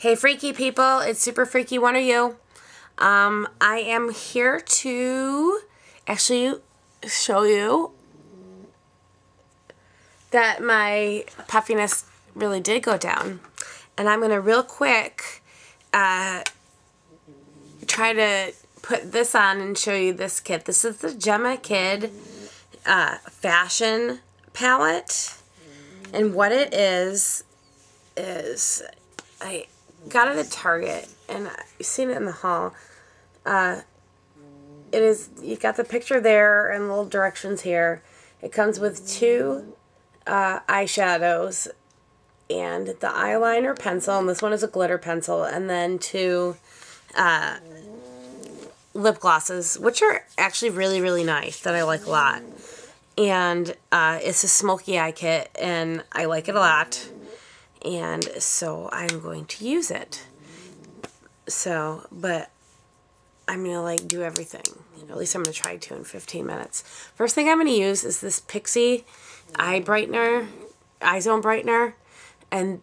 Hey freaky people, it's Super Freaky One of You. I am here to actually show you that my puffiness really did go down. And I'm going to real quick try to put this on and show you this kit. This is the Jemma Kidd Fashion Palette. And what it is I got it at Target, and I've seen it in the haul. It is, you got the picture there and little directions here. It comes with two eyeshadows and the eyeliner pencil, and this one is a glitter pencil, and then two lip glosses, which are actually really, really nice, that I like a lot. And it's a smoky eye kit, and I like it a lot. And so I'm going to use it. So, but I'm going to like do everything. At least I'm going to try to in 15 minutes. First thing I'm going to use is this Pixi eye brightener, eye zone brightener. And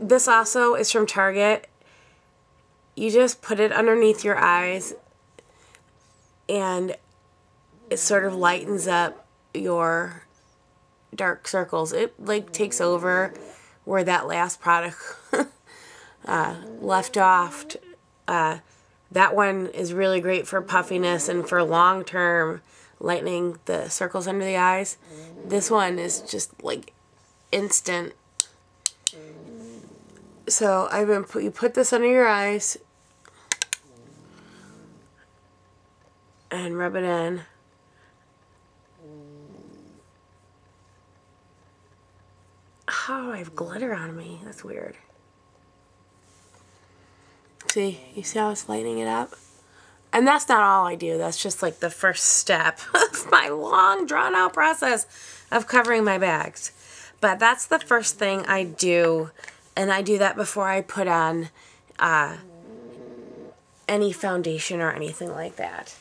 this also is from Target. You just put it underneath your eyes and it sort of lightens up your dark circles. It like takes over where that last product left off. That one is really great for puffiness and for long-term lightening the circles under the eyes. This one is just like instant. So you put this under your eyes and rub it in. Oh, I have glitter on me. That's weird. See, you see how it's lightening it up? And that's not all I do. That's just like the first step of my long, drawn-out process of covering my bags. But that's the first thing I do, and I do that before I put on any foundation or anything like that.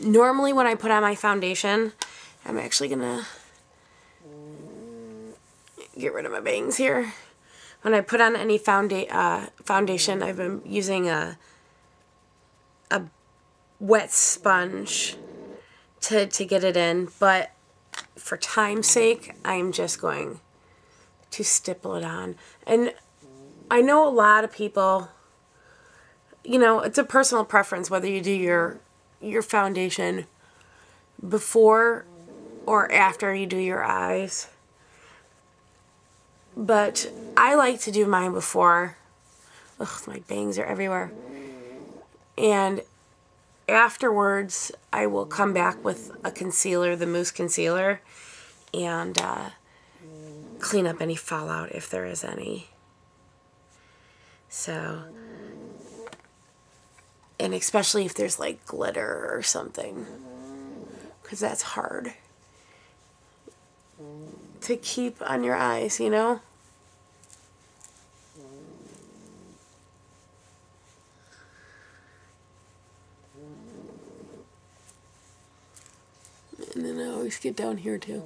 Normally when I put on my foundation, I'm actually going to get rid of my bangs here. When I put on any foundation, I've been using a wet sponge to get it in, but for time's sake, I'm just going to stipple it on. And I know a lot of people, you know, it's a personal preference whether you do your foundation before or after you do your eyes. But I like to do mine before. Ugh, my bangs are everywhere. And afterwards, I will come back with a concealer, the mousse concealer, and clean up any fallout if there is any. So, and especially if there's like glitter or something, because that's hard to keep on your eyes, you know? And then I always get down here too.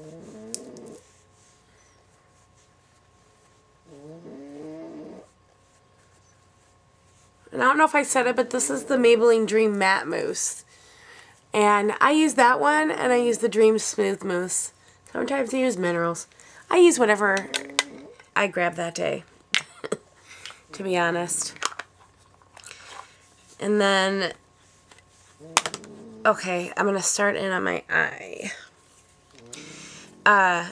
And I don't know if I said it, but this is the Maybelline Dream Matte Mousse. And I use that one, and I use the Dream Smooth Mousse. Sometimes I use minerals. I use whatever I grab that day, to be honest. And then, okay, I'm going to start in on my eye.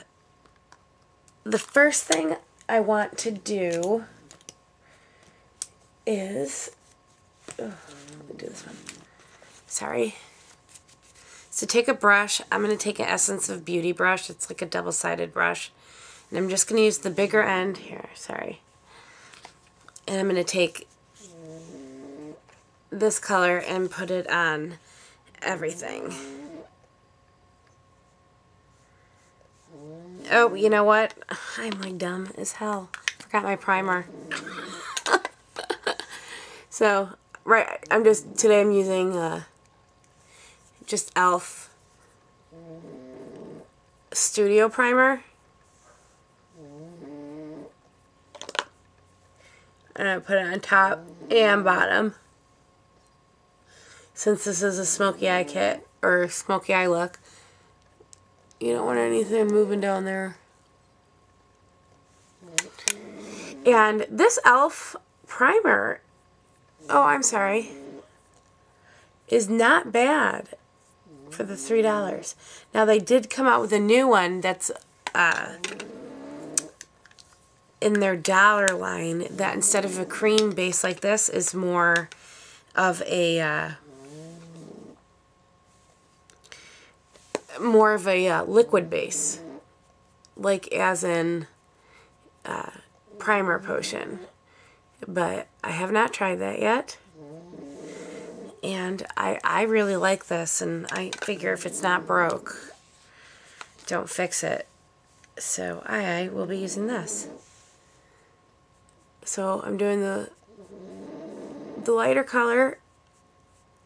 The first thing I want to do is, let me do this one. Sorry. So take a brush. I'm going to take an Essence of Beauty brush. It's like a double-sided brush. And I'm just going to use the bigger end here. Sorry. And I'm going to take this color and put it on everything. Oh, you know what? I'm like dumb as hell. Forgot my primer. So, right, today I'm using just e.l.f. studio primer. and I put it on top and bottom. Since this is a smoky eye kit, or smoky eye look, you don't want anything moving down there. And this e.l.f. primer, oh, I'm sorry, is not bad for the $3. Now, they did come out with a new one that's in their dollar line that instead of a cream base like this is more of a liquid base, like as in primer potion. But I have not tried that yet, and I really like this, and I figure if it's not broke, don't fix it. So I will be using this. So I'm doing the lighter color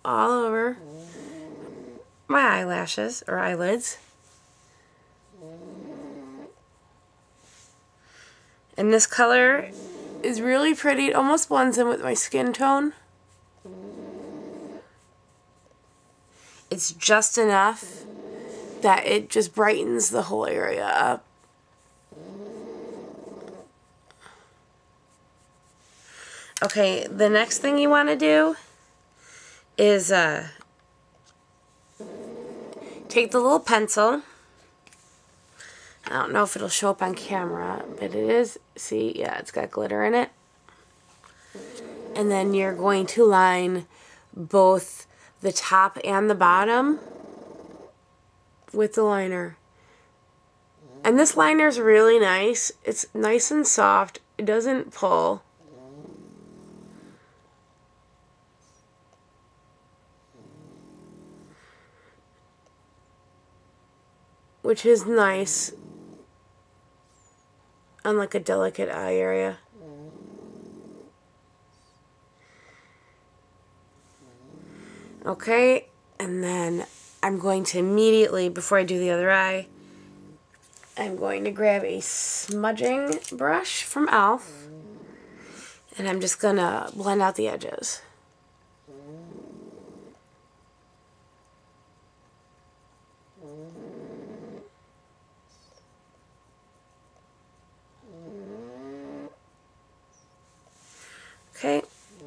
all over my eyelashes or eyelids. And this color is really pretty. It almost blends in with my skin tone. It's just enough that it just brightens the whole area up. Okay, the next thing you want to do is take the little pencil. I don't know if it'll show up on camera, but it is, see, yeah, it's got glitter in it. And then you're going to line both the top and the bottom with the liner. And this liner is really nice. It's nice and soft. It doesn't pull. Which is nice on like a delicate eye area. Okay, and then I'm going to immediately, before I do the other eye, I'm going to grab a smudging brush from e.l.f. and I'm just going to blend out the edges. Okay,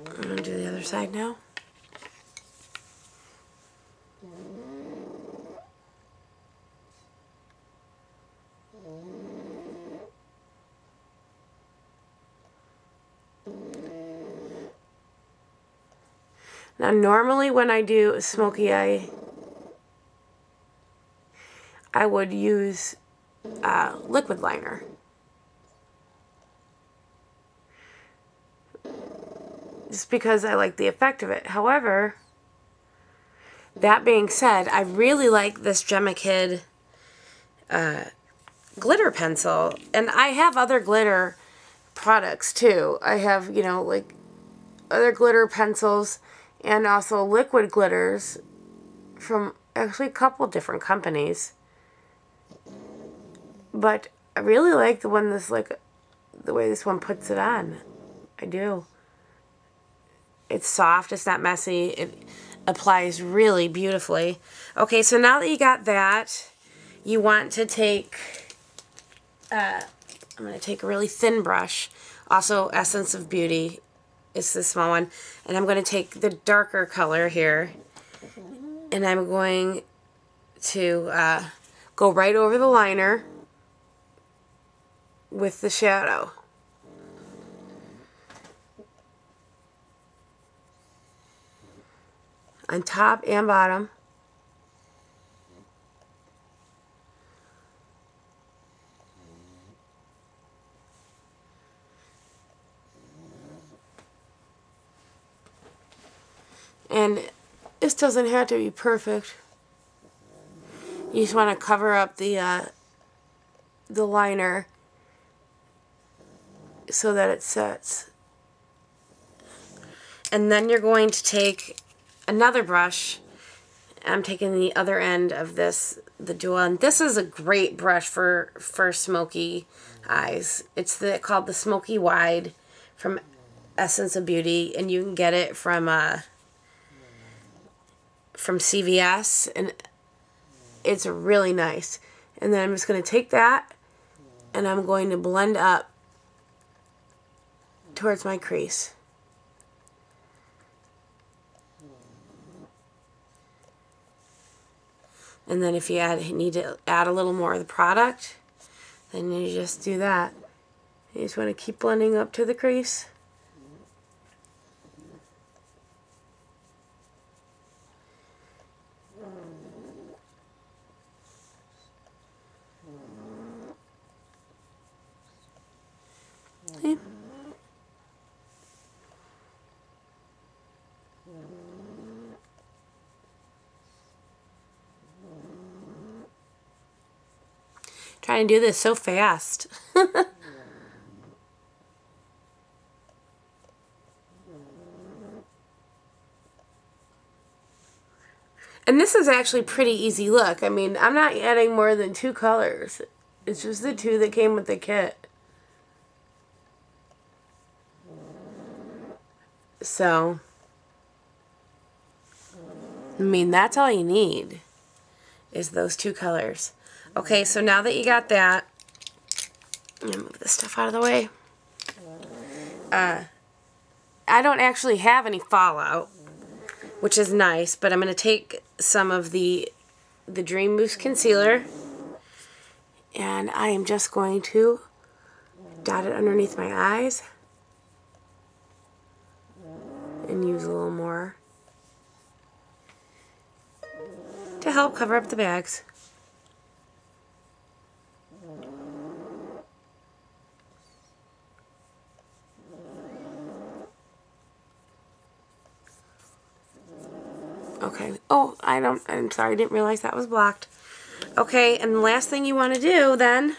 I'm going to do the other side now. Now, normally when I do a smoky eye, I would use liquid liner. Just because I like the effect of it. However, that being said, I really like this Jemma Kidd glitter pencil. And I have other glitter products too. I have, you know, like other glitter pencils and also liquid glitters from actually a couple different companies. But I really like the one that's like the way this one puts it on. I do. It's soft, it's not messy, it applies really beautifully. Okay, so now that you got that, you want to take, I'm going to take a really thin brush, also Essence of Beauty, it's the small one, and I'm going to take the darker color here, and I'm going to go right over the liner with the shadow. On top and bottom. And this doesn't have to be perfect. You just want to cover up the liner so that it sets. And then you're going to take another brush. I'm taking the other end of this, the dual, and this is a great brush for smoky eyes. It's called the Smoky Wide from Essence of Beauty, and you can get it from CVS, and it's really nice. And then I'm just going to take that and I'm going to blend up towards my crease. And then if you need to add a little more of the product, then you just do that. You just want to keep blending up to the crease. Okay. Trying to do this so fast. And this is actually pretty easy look. I mean, I'm not adding more than 2 colors. It's just the 2 that came with the kit. So, I mean, that's all you need is those 2 colors. Okay, so now that you got that, I'm going to move this stuff out of the way. I don't actually have any fallout, which is nice, but I'm going to take some of the Dream Mousse Concealer, and I am just going to dot it underneath my eyes and use a little more to help cover up the bags. Okay. Oh, I'm sorry, I didn't realize that was blocked. Okay, and the last thing you want to do then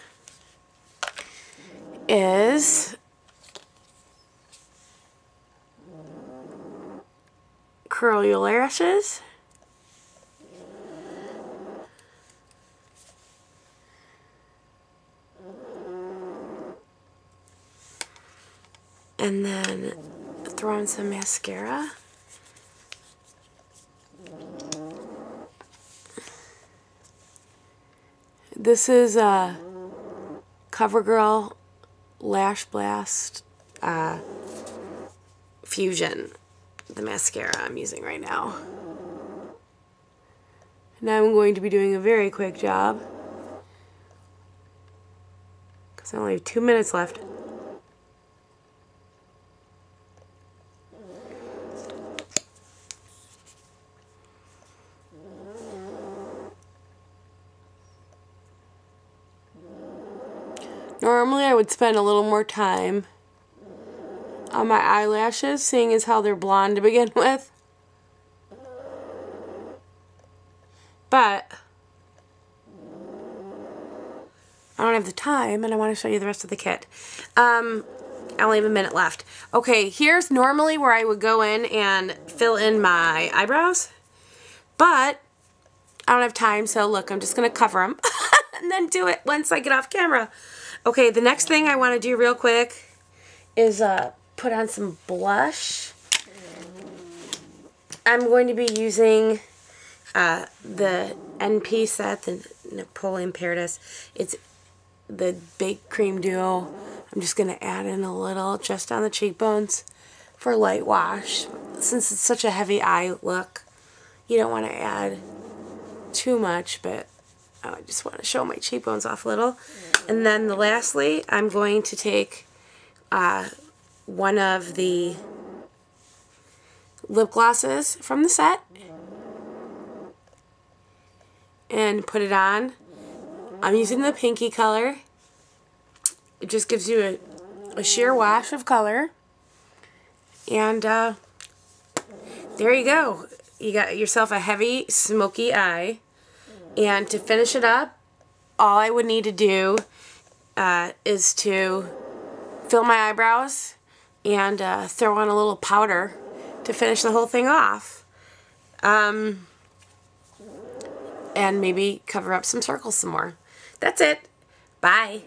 is curl your lashes. And then throw on some mascara. This is a CoverGirl Lash Blast Fusion, the mascara I'm using right now. Now I'm going to be doing a very quick job because I only have 2 minutes left. Normally I would spend a little more time on my eyelashes, seeing as how they're blonde to begin with. But I don't have the time, and I want to show you the rest of the kit. I only have a minute left. Okay, here's normally where I would go in and fill in my eyebrows, but I don't have time, so look, I'm just going to cover them and then do it once I get off camera. Okay, the next thing I want to do real quick is put on some blush. I'm going to be using the NP set, the Napoleon Paradis. It's the Baked Cream Duo. I'm just going to add in a little just on the cheekbones for light wash. Since it's such a heavy eye look, you don't want to add too much, but I just want to show my cheekbones off a little. And then lastly, I'm going to take one of the lip glosses from the set and put it on. I'm using the pinky color. It just gives you a sheer wash of color. And there you go. You got yourself a heavy, smoky eye. And to finish it up, all I would need to do is to fill my eyebrows and throw on a little powder to finish the whole thing off. And maybe cover up some circles some more. That's it. Bye.